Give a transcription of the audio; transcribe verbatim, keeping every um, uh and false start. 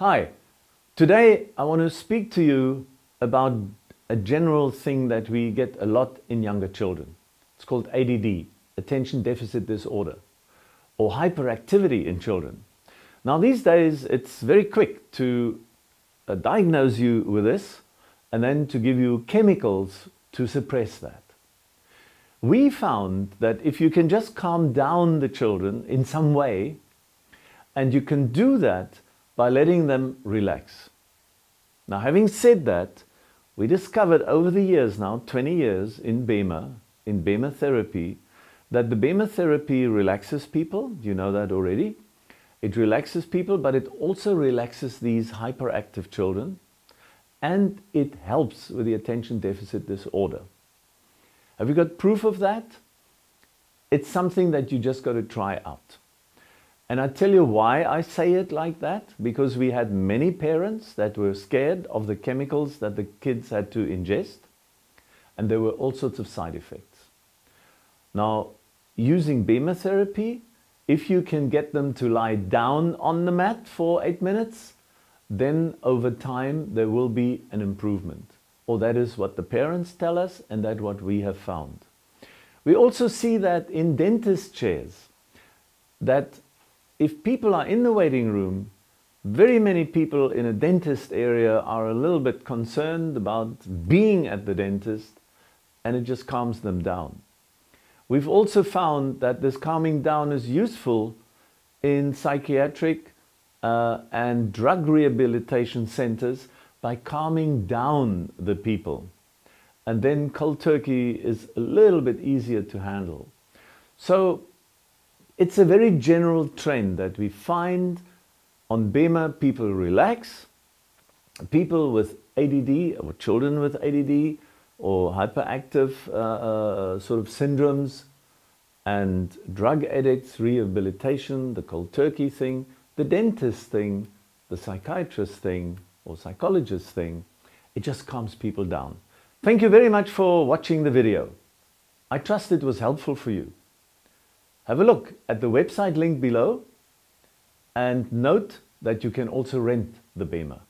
Hi, today I want to speak to you about a general thing that we get a lot in younger children. It's called A D D, Attention Deficit Disorder, or hyperactivity in children. Now these days it's very quick to uh, diagnose you with this and then to give you chemicals to suppress that. We found that if you can just calm down the children in some way, and you can do that by letting them relax. Now, having said that, we discovered over the years now, twenty years in B E M A, in B E M A therapy, that the B E M A therapy relaxes people. You know that already. It relaxes people, but it also relaxes these hyperactive children, and it helps with the attention deficit disorder. Have you got proof of that? It's something that you just got to try out. And I tell you why I say it like that, because we had many parents that were scared of the chemicals that the kids had to ingest, and there were all sorts of side effects. Now, using B E M A therapy, if you can get them to lie down on the mat for eight minutes, then over time there will be an improvement. Or that is what the parents tell us, and that's what we have found. We also see that in dentist chairs, that if people are in the waiting room, very many people in a dentist area are a little bit concerned about being at the dentist, and it just calms them down. We've also found that this calming down is useful in psychiatric uh, and drug rehabilitation centers by calming down the people. And then cold turkey is a little bit easier to handle. So, it's a very general trend that we find on B E M A people relax, people with A D D or children with A D D or hyperactive uh, uh, sort of syndromes, and drug addicts, rehabilitation, the cold turkey thing, the dentist thing, the psychiatrist thing or psychologist thing. It just calms people down. Thank you very much for watching the video. I trust it was helpful for you. Have a look at the website link below, and note that you can also rent the B E M A.